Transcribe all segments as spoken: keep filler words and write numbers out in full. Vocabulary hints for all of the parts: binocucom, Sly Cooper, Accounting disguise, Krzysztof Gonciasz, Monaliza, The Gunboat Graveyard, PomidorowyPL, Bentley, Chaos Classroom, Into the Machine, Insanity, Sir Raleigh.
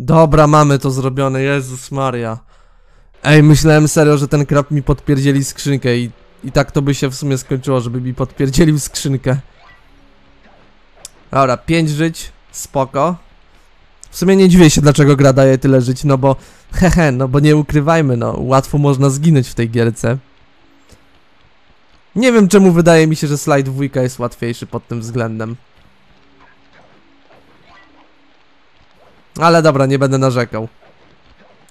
Dobra, mamy to zrobione, Jezus Maria. Ej, myślałem serio, że ten krab mi podpierdzieli skrzynkę i, i tak to by się w sumie skończyło, żeby mi podpierdzielił skrzynkę. Dobra, pięć żyć, spoko. W sumie nie dziwię się, dlaczego gra daje tyle żyć, no bo hehe, no bo nie ukrywajmy, no łatwo można zginąć w tej gierce. Nie wiem czemu wydaje mi się, że slajd dwójka jest łatwiejszy pod tym względem. Ale dobra, nie będę narzekał.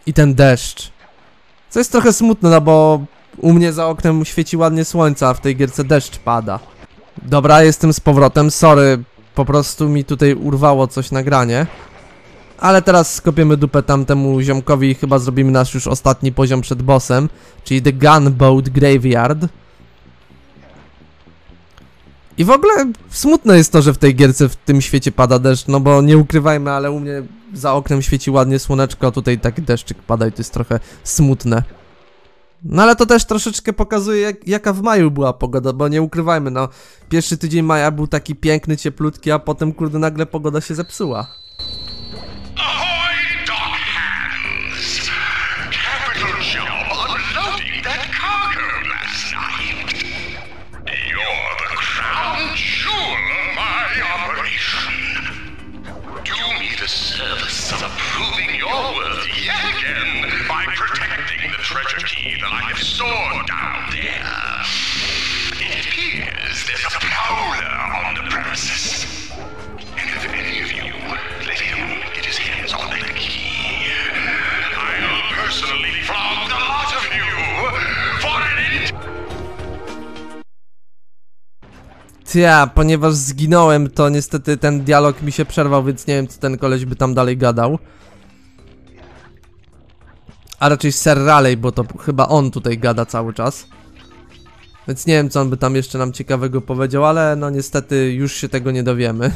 I ten deszcz. Co jest trochę smutne, no bo u mnie za oknem świeci ładnie słońce, a w tej gierce deszcz pada. Dobra, jestem z powrotem, sorry, po prostu mi tutaj urwało coś nagranie. Ale teraz skopiemy dupę tamtemu ziomkowi i chyba zrobimy nasz już ostatni poziom przed bossem, czyli The Gunboat Graveyard. I w ogóle smutne jest to, że w tej gierce w tym świecie pada deszcz, no bo nie ukrywajmy, ale u mnie za oknem świeci ładnie słoneczko, a tutaj taki deszczyk pada i to jest trochę smutne. No ale to też troszeczkę pokazuje jak, jaka w maju była pogoda, bo nie ukrywajmy, no pierwszy tydzień maja był taki piękny, cieplutki, a potem kurde nagle pogoda się zepsuła. Ja, ponieważ zginąłem, to niestety ten dialog mi się przerwał, więc nie wiem co ten koleś by tam dalej gadał. A raczej Sir Raleigh, bo to chyba on tutaj gada cały czas. Więc nie wiem co on by tam jeszcze nam ciekawego powiedział, ale no niestety już się tego nie dowiemy.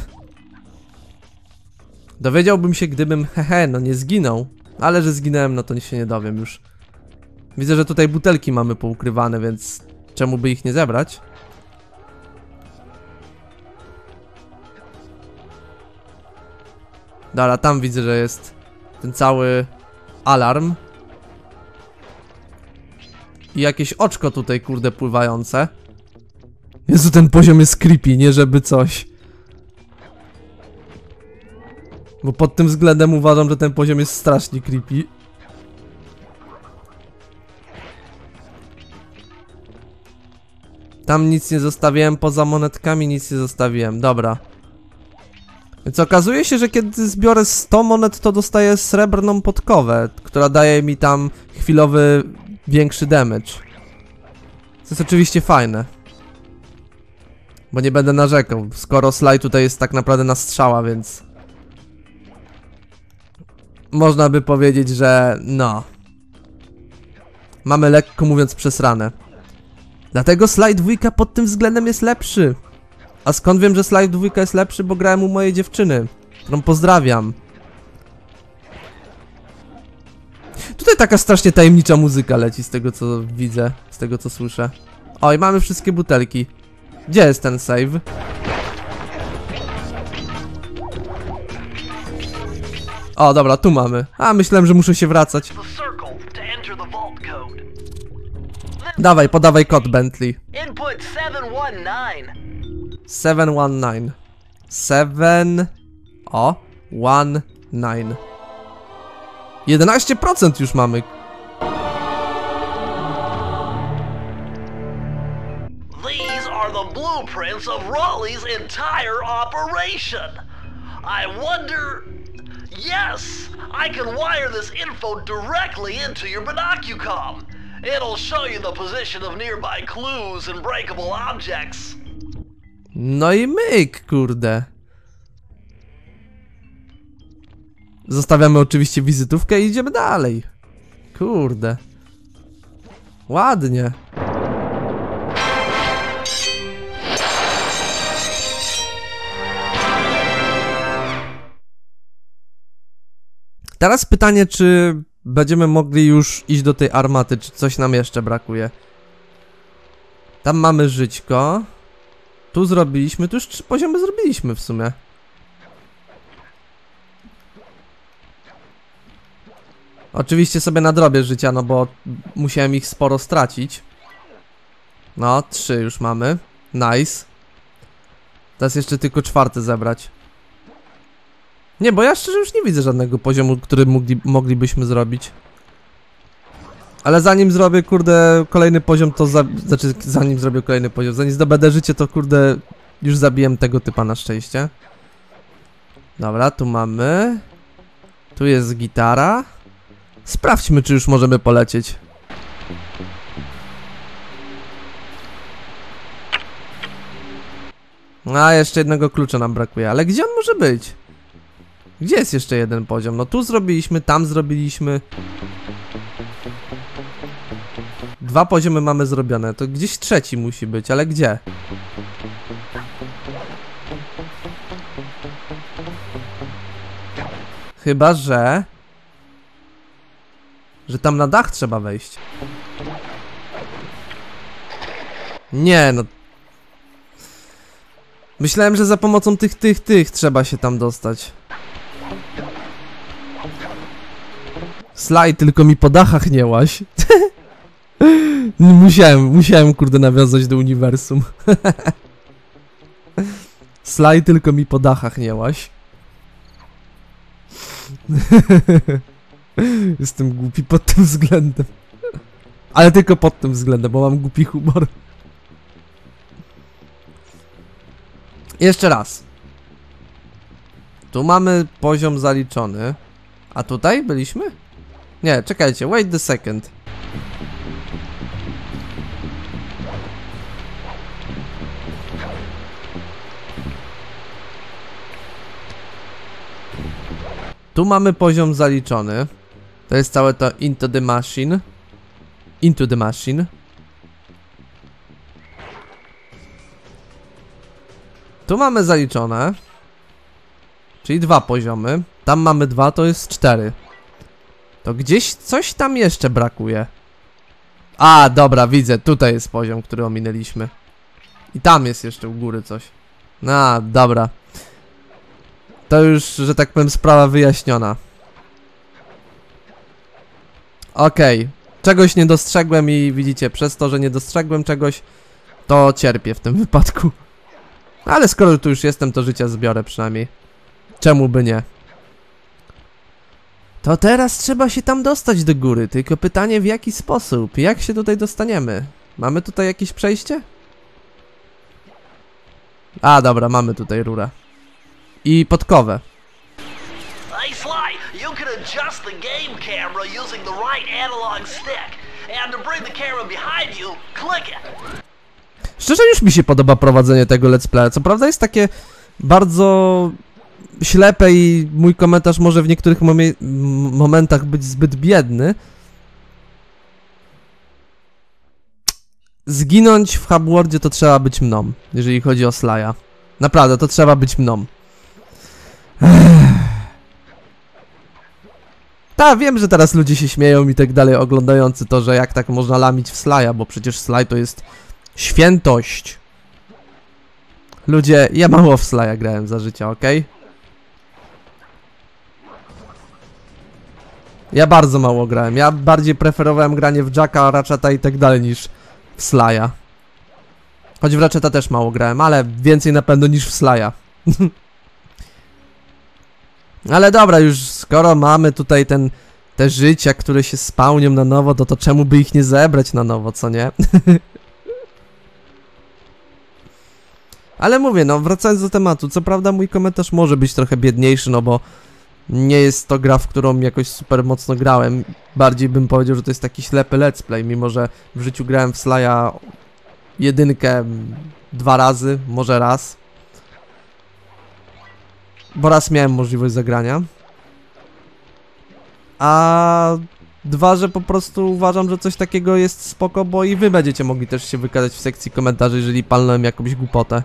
Dowiedziałbym się gdybym, hehe, no nie zginął. Ale że zginąłem, no to się nie dowiem już. Widzę, że tutaj butelki mamy poukrywane, więc czemu by ich nie zebrać? Dobra, tam widzę, że jest ten cały alarm. I jakieś oczko tutaj, kurde, pływające. Jezu, ten poziom jest creepy, nie żeby coś. Bo pod tym względem uważam, że ten poziom jest strasznie creepy. Tam nic nie zostawiłem, poza monetkami nic nie zostawiłem, dobra. Więc okazuje się, że kiedy zbiorę sto monet, to dostaję srebrną podkowę, która daje mi tam chwilowy większy damage. Co jest oczywiście fajne. Bo nie będę narzekał, skoro Sly tutaj jest tak naprawdę na strzała, więc... Można by powiedzieć, że no... Mamy lekko mówiąc przesrane. Dlatego Sly dwójka pod tym względem jest lepszy. A skąd wiem, że Sly dwójka jest lepszy? Bo grałem u mojej dziewczyny, którą pozdrawiam. Tutaj taka strasznie tajemnicza muzyka leci z tego co widzę, z tego co słyszę. Oj, mamy wszystkie butelki. Gdzie jest ten save? O, dobra, tu mamy. A, myślałem, że muszę się wracać. Dawaj, podawaj kod, Bentley. siedem jeden dziewięć. siedem... O... jeden dziewięć. jedenaście procent już mamy. These are the blueprints of Raleigh's entire operation. I wonder... Yes, I can wire this info directly into your binocucom. It'll show you the position of nearby clues and breakable objects. No i myk, kurde. Zostawiamy oczywiście wizytówkę i idziemy dalej. Kurde. Ładnie. Teraz pytanie, czy będziemy mogli już iść do tej armaty, czy coś nam jeszcze brakuje. Tam mamy żyćko. Tu zrobiliśmy, tu już trzy poziomy zrobiliśmy w sumie. Oczywiście sobie nadrobię życia, no bo musiałem ich sporo stracić. No, trzy już mamy. Nice. Teraz jeszcze tylko czwarty zebrać. Nie, bo ja szczerze już nie widzę żadnego poziomu, który mogli, moglibyśmy zrobić. Ale zanim zrobię, kurde, kolejny poziom, to... Za... Znaczy, zanim zrobię kolejny poziom, zanim zdobędę życie, to kurde... Już zabiłem tego typa na szczęście. Dobra, tu mamy... Tu jest gitara. Sprawdźmy, czy już możemy polecieć. A, jeszcze jednego klucza nam brakuje, ale gdzie on może być? Gdzie jest jeszcze jeden poziom? No tu zrobiliśmy, tam zrobiliśmy. Dwa poziomy mamy zrobione, to gdzieś trzeci musi być, ale gdzie? Chyba, że... Że tam na dach trzeba wejść. Nie, no... Myślałem, że za pomocą tych, tych, tych trzeba się tam dostać. Sly, tylko mi po dachach nie łaź. Musiałem, musiałem kurde nawiązać do uniwersum. Sly, tylko mi po dachach nie łaź. Jestem głupi pod tym względem. Ale tylko pod tym względem, bo mam głupi humor. Jeszcze raz. Tu mamy poziom zaliczony. A tutaj byliśmy? Nie, czekajcie, wait the second. Tu mamy poziom zaliczony. To jest całe to Into the Machine. Into the Machine. Tu mamy zaliczone. Czyli dwa poziomy. Tam mamy dwa, to jest cztery. To gdzieś coś tam jeszcze brakuje. A, dobra, widzę. Tutaj jest poziom, który ominęliśmy. I tam jest jeszcze u góry coś. No, dobra. To już, że tak powiem, sprawa wyjaśniona. Okej. Okay. Czegoś nie dostrzegłem i widzicie, przez to, że nie dostrzegłem czegoś, to cierpię w tym wypadku. Ale skoro tu już jestem, to życia zbiorę przynajmniej. Czemu by nie? To teraz trzeba się tam dostać do góry, tylko pytanie w jaki sposób? Jak się tutaj dostaniemy? Mamy tutaj jakieś przejście? A, dobra, mamy tutaj rurę. I podkowę. Hey Sly, you can adjust the game camera using the right analog stick. And to bring the camera behind you, click it. Szczerze już mi się podoba prowadzenie tego let's play. Co prawda jest takie bardzo ślepe i mój komentarz może w niektórych mom momentach być zbyt biedny. Zginąć w Hubwardzie to trzeba być mną, jeżeli chodzi o Sly'a. Naprawdę, to trzeba być mną. Ta, wiem, że teraz ludzie się śmieją i tak dalej oglądający to, że jak tak można lamić w Sly'a, bo przecież Sly to jest świętość. Ludzie, ja mało w Sly'a grałem za życia, ok? Ja bardzo mało grałem, ja bardziej preferowałem granie w Jacka, Ratcheta i tak dalej niż w Sly'a. Choć w Ratcheta też mało grałem, ale więcej na pewno niż w Sly'a. Ale dobra, już skoro mamy tutaj ten, te życia, które się spełnią na nowo, to, to czemu by ich nie zebrać na nowo, co nie? Ale mówię, no wracając do tematu, co prawda mój komentarz może być trochę biedniejszy, no bo nie jest to gra, w którą jakoś super mocno grałem. Bardziej bym powiedział, że to jest taki ślepy let's play, mimo że w życiu grałem w Sly'a jedynkę dwa razy, może raz. Bo raz miałem możliwość zagrania. A dwa, że po prostu uważam, że coś takiego jest spoko, bo i wy będziecie mogli też się wykazać w sekcji komentarzy, jeżeli palnąłem jakąś głupotę.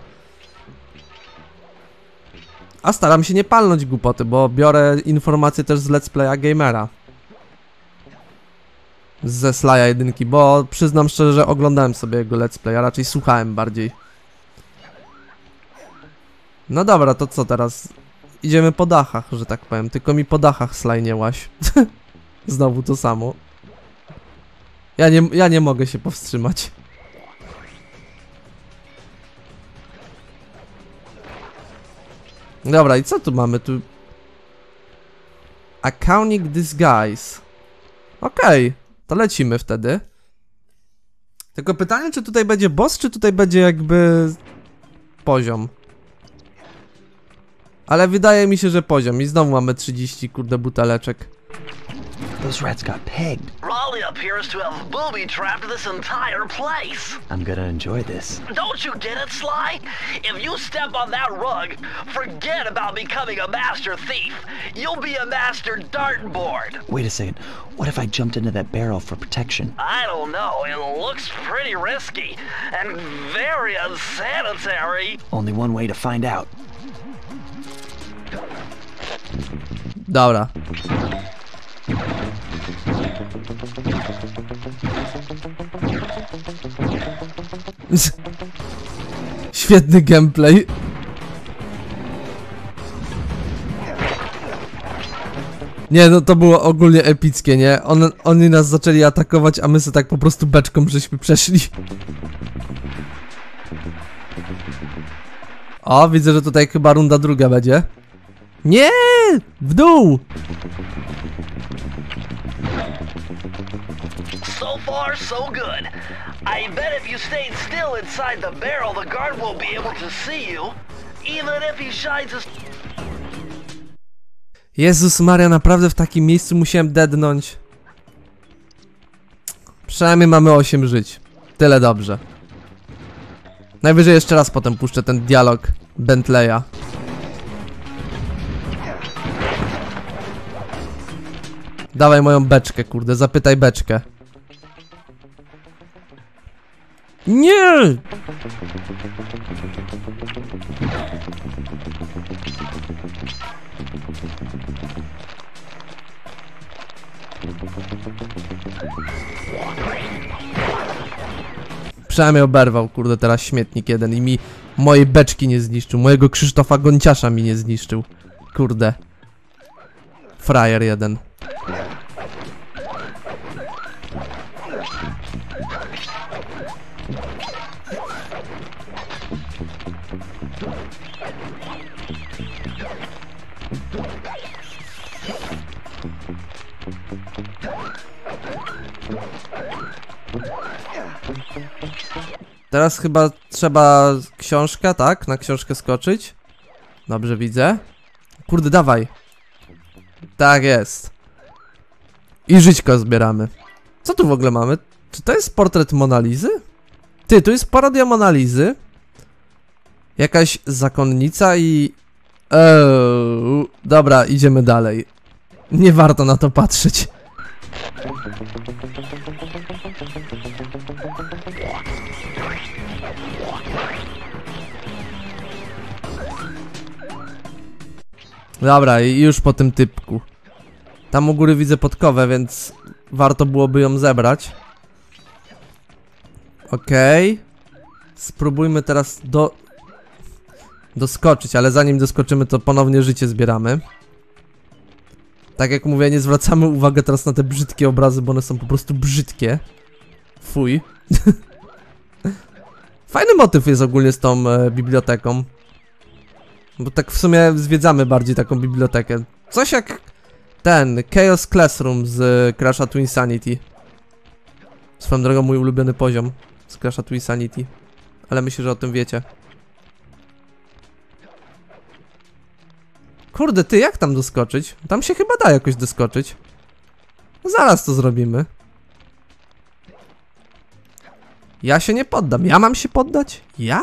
A staram się nie palnąć głupoty, bo biorę informacje też z Let's Playa Gamera. Ze Sly'a jedynki, bo przyznam szczerze, że oglądałem sobie jego Let's Play, a raczej słuchałem bardziej. No dobra, to co teraz? Idziemy po dachach, że tak powiem, tylko mi po dachach Sly nie łaź. Znowu to samo. Ja nie, ja nie mogę się powstrzymać. Dobra, i co tu mamy? Tu... Accounting disguise. Okej, to lecimy wtedy. Tylko pytanie, czy tutaj będzie boss, czy tutaj będzie jakby... poziom. Ale wydaje mi się, że poziom. I znowu mamy trzydzieści, kurde, buteleczek. Those rats got pegged. Raleigh appears to have booby-trapped this entire place. I'm gonna enjoy this. Don't you get it, Sly? If you step on that rug, forget about becoming a master thief. You'll be a master dartboard. Wait a second. What if I jumped into that barrel for protection? I don't know. It looks pretty risky and very unsanitary. Only one way to find out. Dobra. Świetny gameplay. Nie, no to było ogólnie epickie, nie? On, oni nas zaczęli atakować, a my sobie tak po prostu beczką żeśmy przeszli. O, widzę, że tutaj chyba runda druga będzie. Nie! W dół! So far, so good. I bet if you stayed still inside the barrel, the guard won't be able to see you, even if he shines his... Jezus Maria, naprawdę w takim miejscu musiałem dednąć. Przynajmniej mamy osiem żyć. Tyle dobrze. Najwyżej jeszcze raz potem puszczę ten dialog Bentleya. Dawaj moją beczkę, kurde, zapytaj beczkę. Nie! Przynajmniej oberwał, kurde, teraz śmietnik jeden i mi mojej beczki nie zniszczył, mojego Krzysztofa Gonciasza mi nie zniszczył. Kurde. Frajer jeden. Teraz chyba trzeba książka, tak? Na książkę skoczyć. Dobrze widzę. Kurde, dawaj. Tak jest. I żyćko zbieramy. Co tu w ogóle mamy? Czy to jest portret Monalizy? Ty, tu jest parodia Monalizy. Jakaś zakonnica i... Eee, dobra, idziemy dalej. Nie warto na to patrzeć. Dobra, i już po tym typku. Tam u góry widzę podkowę, więc warto byłoby ją zebrać. Okej. Okay. Spróbujmy teraz do... doskoczyć, ale zanim doskoczymy, to ponownie życie zbieramy. Tak jak mówię, nie zwracamy uwagi teraz na te brzydkie obrazy, bo one są po prostu brzydkie. Fuj. Fajny motyw jest ogólnie z tą e, biblioteką. Bo tak w sumie zwiedzamy bardziej taką bibliotekę. Coś jak ten Chaos Classroom z y, Crash'a to Insanity. Swoją drogą mój ulubiony poziom z Crash'a to Insanity. Ale myślę, że o tym wiecie. Kurde, ty, jak tam doskoczyć? Tam się chyba da jakoś doskoczyć. Zaraz to zrobimy. Ja się nie poddam. Ja mam się poddać? Ja?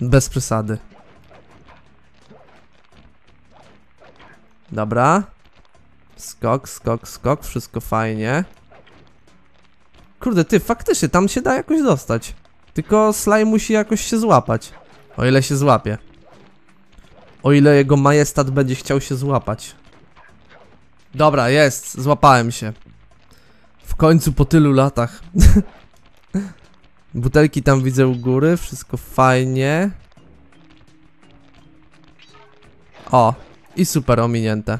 Bez przesady. Dobra. Skok, skok, skok. Wszystko fajnie. Kurde, ty, faktycznie tam się da jakoś dostać. Tylko Sly musi jakoś się złapać. O ile się złapie. O ile jego majestat będzie chciał się złapać. Dobra, jest. Złapałem się. W końcu po tylu latach. Butelki tam widzę u góry. Wszystko fajnie. O. I super ominięte.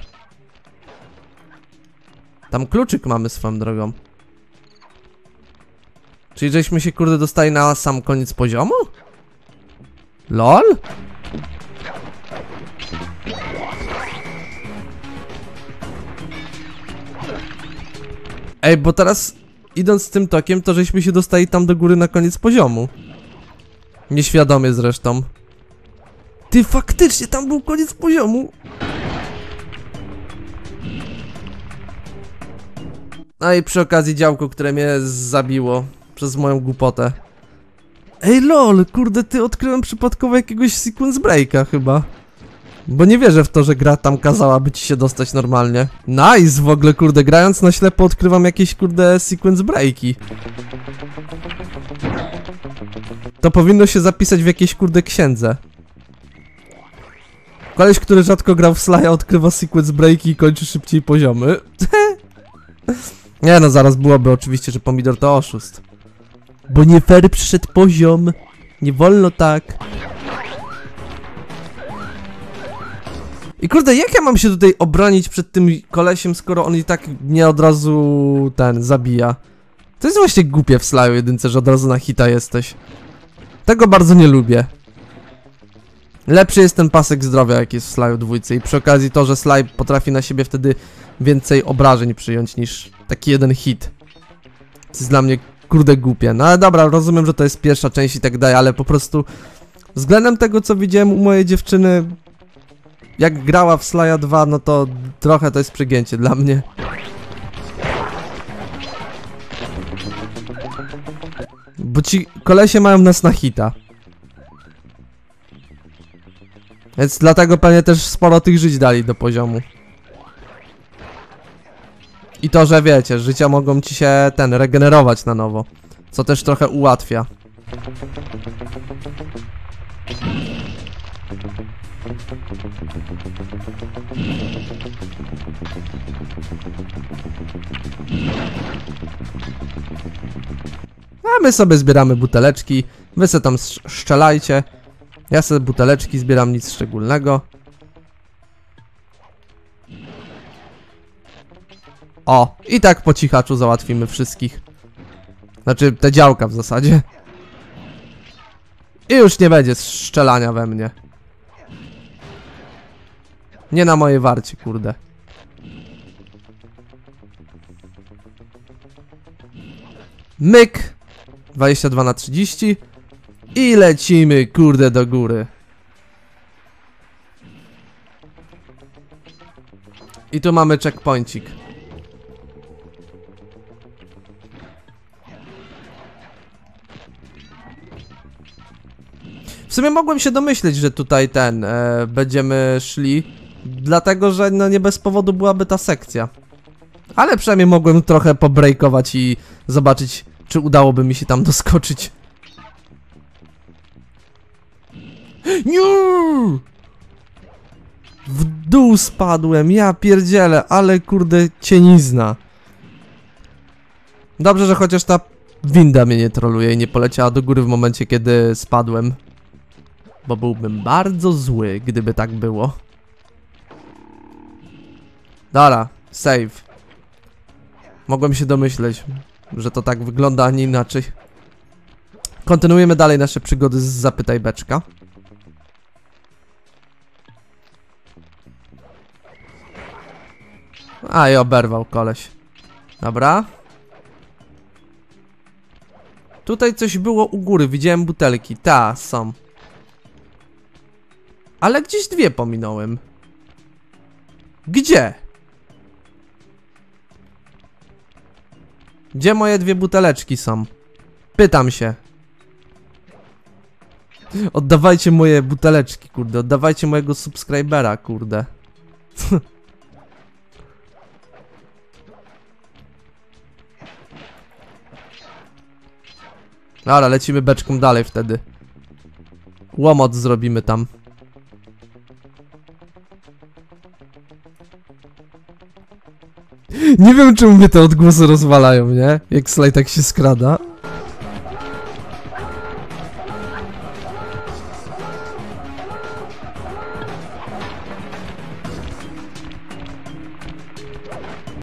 Tam kluczyk mamy swoją drogą. Czyli żeśmy się kurde dostali na sam koniec poziomu? LOL? Ej, bo teraz idąc z tym tokiem, to żeśmy się dostali tam do góry na koniec poziomu. Nieświadomie zresztą. Ty, faktycznie tam był koniec poziomu. No i przy okazji działko, które mnie zabiło przez moją głupotę. Ej lol, kurde, ty, odkryłem przypadkowo jakiegoś sequence breaka chyba. Bo nie wierzę w to, że gra tam kazałaby ci się dostać normalnie. Nice w ogóle, kurde, grając na ślepo odkrywam jakieś, kurde, sequence breaki. To powinno się zapisać w jakiejś, kurde, księdze. Koleś, który rzadko grał w Sly'a, odkrywa sequence breaki i kończy szybciej poziomy. Nie no, zaraz byłoby oczywiście, że pomidor to oszust. Bo nie fair przyszedł poziom. Nie wolno tak. I kurde, jak ja mam się tutaj obronić przed tym kolesiem, skoro on i tak mnie od razu ten zabija? To jest właśnie głupie w Sly'u jedynce, że od razu na hita jesteś. Tego bardzo nie lubię. Lepszy jest ten pasek zdrowia, jak jest w Sly'u dwójce. I przy okazji to, że Sly potrafi na siebie wtedy więcej obrażeń przyjąć niż taki jeden hit. To jest dla mnie kurde głupie. No ale dobra, rozumiem, że to jest pierwsza część i tak dalej, ale po prostu względem tego, co widziałem u mojej dziewczyny, jak grała w Sly'a dwa, no to trochę to jest przegięcie dla mnie. Bo ci kolesie mają nas na hita. Więc dlatego pewnie też sporo tych żyć dali do poziomu. I to, że wiecie, życia mogą ci się ten regenerować na nowo, co też trochę ułatwia. A my sobie zbieramy buteleczki, wy se tam strzelajcie. Ja sobie buteleczki zbieram, nic szczególnego. O, i tak po cichaczu załatwimy wszystkich. Znaczy, te działka w zasadzie. I już nie będzie strzelania we mnie. Nie na moje warcie, kurde. Myk. dwadzieścia dwa na trzydzieści. I lecimy, kurde, do góry. I tu mamy checkpointik. W sumie mogłem się domyśleć, że tutaj ten, e, będziemy szli, dlatego że no nie bez powodu byłaby ta sekcja. Ale przynajmniej mogłem trochę pobrejkować i zobaczyć, czy udałoby mi się tam doskoczyć. Niu! W dół spadłem, ja pierdzielę, ale kurde cienizna. Dobrze, że chociaż ta winda mnie nie troluje i nie poleciała do góry w momencie, kiedy spadłem. Bo byłbym bardzo zły, gdyby tak było. Dobra, save. Mogłem się domyśleć, że to tak wygląda, a nie inaczej. Kontynuujemy dalej nasze przygody z Zapytaj Beczka. A i oberwał koleś. Dobra. Tutaj coś było u góry, widziałem butelki. Ta, są. Ale gdzieś dwie pominąłem. Gdzie? Gdzie moje dwie buteleczki są? Pytam się. Oddawajcie moje buteleczki, kurde. Oddawajcie mojego subskrybera, kurde. Dobra, lecimy beczką dalej wtedy. Łomot zrobimy tam. Nie wiem, czemu mnie te odgłosy rozwalają, nie? Jak Sly tak się skrada.